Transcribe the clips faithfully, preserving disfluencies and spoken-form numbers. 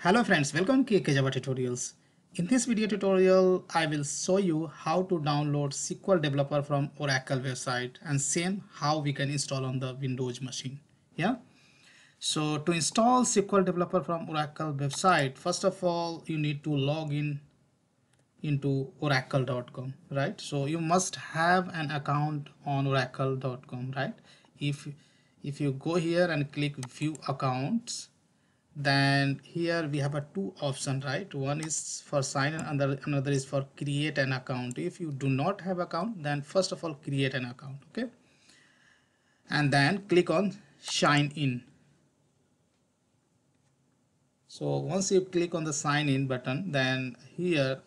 Hello friends, welcome to K K Java Tutorials. In this video tutorial, I will show you how to download S Q L Developer from Oracle website and same how we can install on the Windows machine. Yeah. So to install S Q L Developer from Oracle website, first of all, you need to log in into Oracle dot com, right? So you must have an account on Oracle dot com, right? If, if you go here and click View Accounts, then here we have a two option, right? One is for sign in and another, another is for create an account. If you do not have account, then first of all create an account, okay? And then click on sign in. So once you click on the sign in button, then here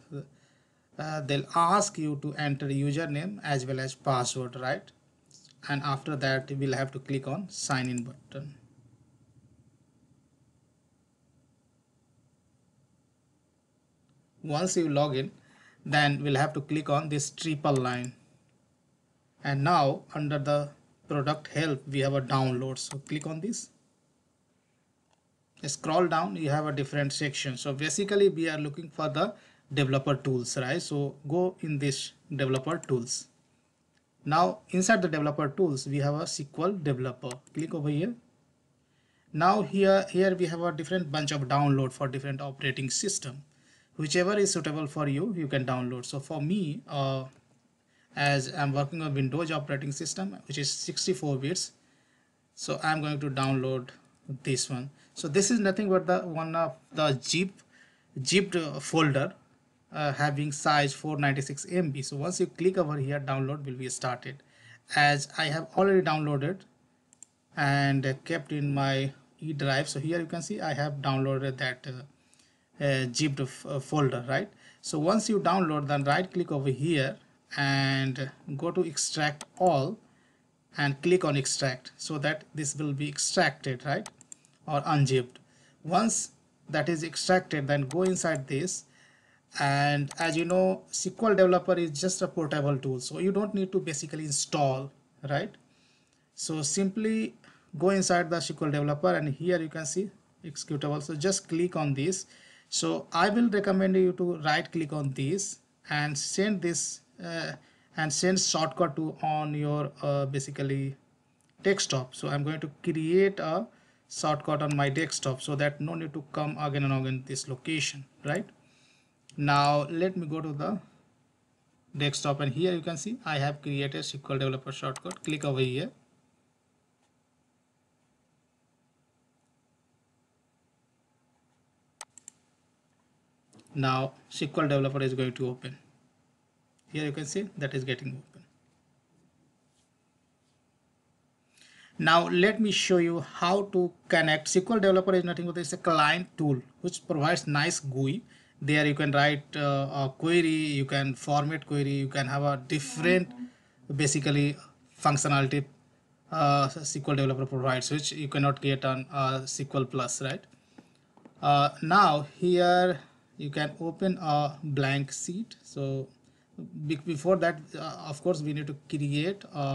uh, they'll ask you to enter username as well as password, right? And after that we'll have to click on sign in button. Once you log in, then we'll have to click on this triple line, and now under the product help we have a download, so click on this, scroll down, you have a different section. So basically we are looking for the developer tools, right? So go in this developer tools. Now inside the developer tools we have a S Q L Developer, click over here. Now here here we have a different bunch of download for different operating system. Whichever is suitable for you, you can download. So for me, uh, as I'm working on Windows operating system, which is sixty-four bits, so I'm going to download this one. So this is nothing but the one of the zip, zipped folder uh, having size four ninety-six M B. So once you click over here, download will be started. As I have already downloaded and kept in my eDrive, so here you can see I have downloaded that Uh, Uh, zipped uh, folder, right? So once you download, then right click over here and go to extract all and click on extract, so that this will be extracted, right, or unzipped. Once that is extracted, then go inside this, and as you know, S Q L Developer is just a portable tool, so you don't need to basically install, right? So simply go inside the S Q L Developer, and here you can see executable, so just click on this. So I will recommend you to right click on this and send this uh, and send shortcut to on your uh, basically desktop. So I'm going to create a shortcut on my desktop, so that no need to come again and again this location, right? Now let me go to the desktop, and here you can see I have created S Q L Developer shortcut. Click over here. Now S Q L Developer is going to open. Here you can see that is getting open. Now let me show you how to connect. S Q L Developer is nothing but it's a client tool which provides nice G U I. There you can write uh, a query, you can format query, you can have a different basically functionality uh, S Q L Developer provides, which you cannot get on uh, S Q L Plus, right? Uh, now here you can open a blank sheet. So before that, uh, of course, we need to create a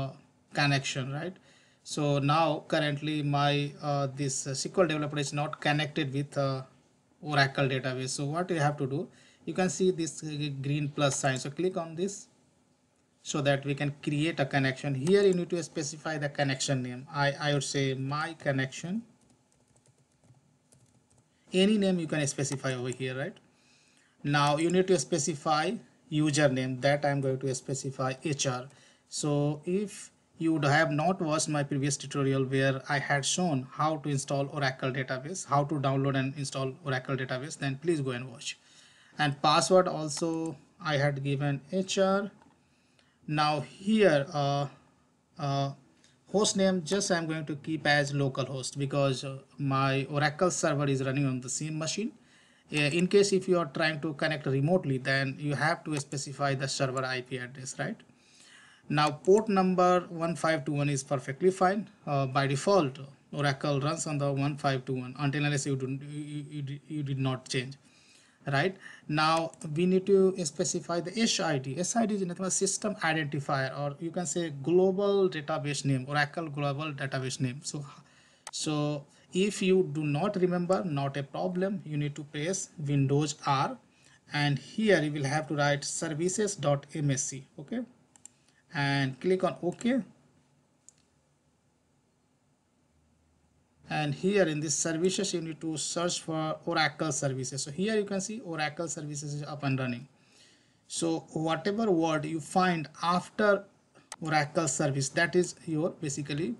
connection, right? So now currently my uh, this S Q L Developer is not connected with uh, Oracle database. So what you have to do, you can see this green plus sign. So click on this so that we can create a connection. Here you need to specify the connection name. I, I would say my connection. Any name you can specify over here, right? Now you need to specify username, that I am going to specify H R. So if you would have not watched my previous tutorial where I had shown how to install Oracle database, how to download and install Oracle database, then please go and watch. And password also I had given H R. Now here uh, uh, host name, just I am going to keep as localhost because my Oracle server is running on the same machine. In case if you are trying to connect remotely, then you have to specify the server I P address, right? Now port number one five two one is perfectly fine. Uh, by default, Oracle runs on the one five two one until unless you, do, you, you, you did not change, right? Now we need to specify the S I D. S I D is another system identifier, or you can say global database name, Oracle global database name. So, so If you do not remember, not a problem, you need to press Windows R, and here you will have to write services.msc, okay, and click on OK. And here in this services, you need to search for Oracle services. So here you can see Oracle services is up and running. So whatever word you find after Oracle service, that is your basically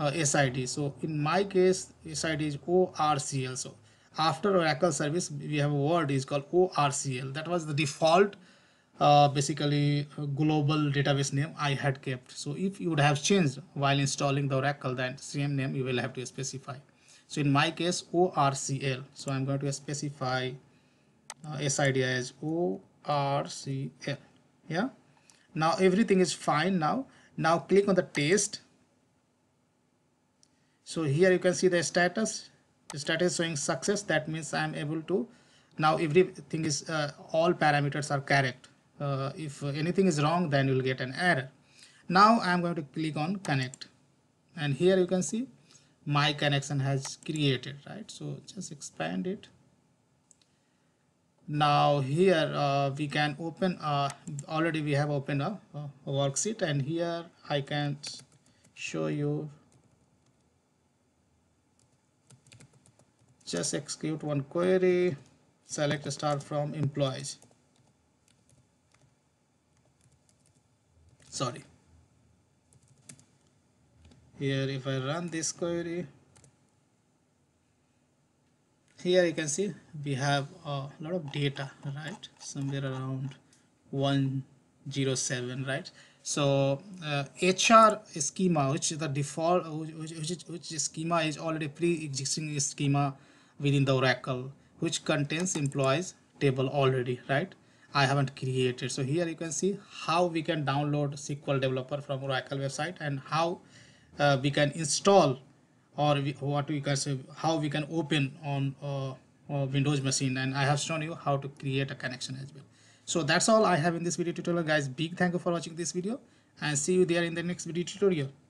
uh, S I D. So in my case, S I D is O R C L. So after Oracle service, we have a word is called O R C L. That was the default uh, basically global database name I had kept. So if you would have changed while installing the Oracle, that same name you will have to specify. So in my case, O R C L. So I'm going to specify uh, S I D as O R C L. Yeah. Now everything is fine. Now, now click on the test. So here you can see the status. The status showing success. That means I am able to. Now everything is uh, all parameters are correct. Uh, if anything is wrong, then you will get an error. Now I am going to click on connect, and here you can see my connection has created. Right. So just expand it. Now here uh, we can open, uh, already we have opened a, a worksheet, and here I can show you, just execute one query, select a star from employees. Sorry. Here if I run this query, here you can see we have a lot of data, right? Somewhere around one oh seven, right? So uh, H R schema, which is the default, which, which, which schema is already pre-existing schema within the Oracle, which contains employees table already, right? I haven't created. So here you can see how we can download S Q L Developer from Oracle website, and how uh, we can install, or we, what we can say, how we can open on uh, uh, Windows machine, and I have shown you how to create a connection as well. So that's all I have in this video tutorial, guys. Big thank you for watching this video, and see you there in the next video tutorial.